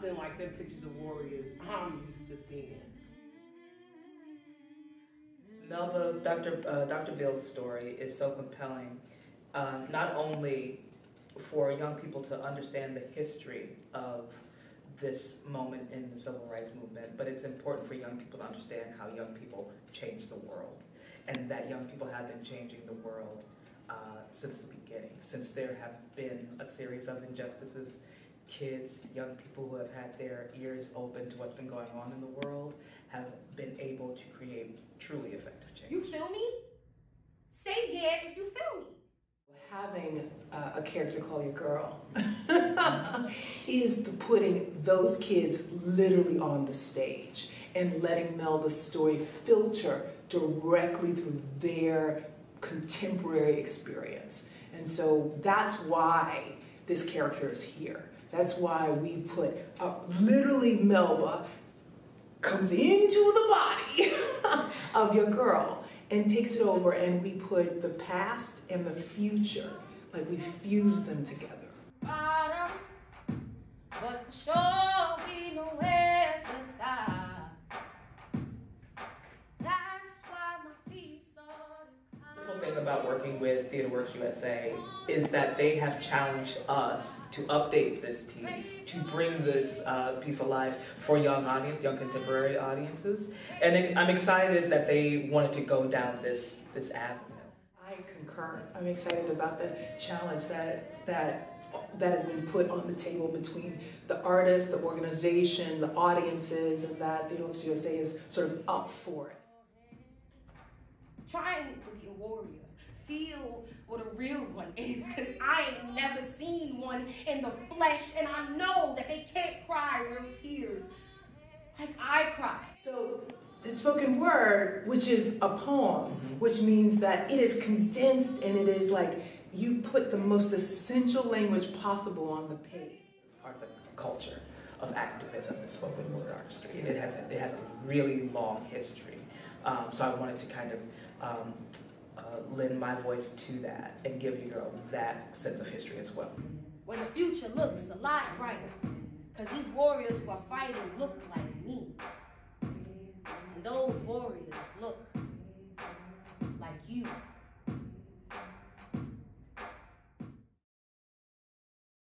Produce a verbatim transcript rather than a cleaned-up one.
nothing like them pictures of warriors I'm used to seeing. Melba, Doctor Uh, Doctor Beals' story is so compelling, um, not only for young people to understand the history of this moment in the Civil Rights Movement, but it's important for young people to understand how young people change the world, and that young people have been changing the world uh, since the beginning, since there have been a series of injustices. Kids, young people who have had their ears open to what's been going on in the world have been able to create truly effective change. You feel me? Say yeah if you feel me. Having uh, a character call your girl is the putting those kids literally on the stage and letting Melba's story filter directly through their contemporary experience. And so that's why this character is here. That's why we put, uh, literally Melba comes into the body of your girl and takes it over, and we put the past and the future, like we fuse them together. But sure we know where's the time. That's why my feet's on the ground. The whole thing about working with TheaterWorks U S A is that they have challenged us to update this piece, to bring this uh, piece alive for young audience, young contemporary audiences. And I'm excited that they wanted to go down this, this avenue. I concur. I'm excited about the challenge that, that, that has been put on the table between the artists, the organization, the audiences, and that TheaterWorks U S A is sort of up for it. Trying to be a warrior, feel what a real one is, because I ain't never seen one in the flesh, and I know that they can't cry real tears like I cry. So the spoken word, which is a poem, which means that it is condensed, and it is like you've put the most essential language possible on the page. It's part of the culture of activism and spoken word artistry. It has a, it has a really long history. Um, so I wanted to kind of um, uh, lend my voice to that and give you girl that sense of history as well. When the future looks a lot brighter, because these warriors who are fighting look like me. And those warriors look like you.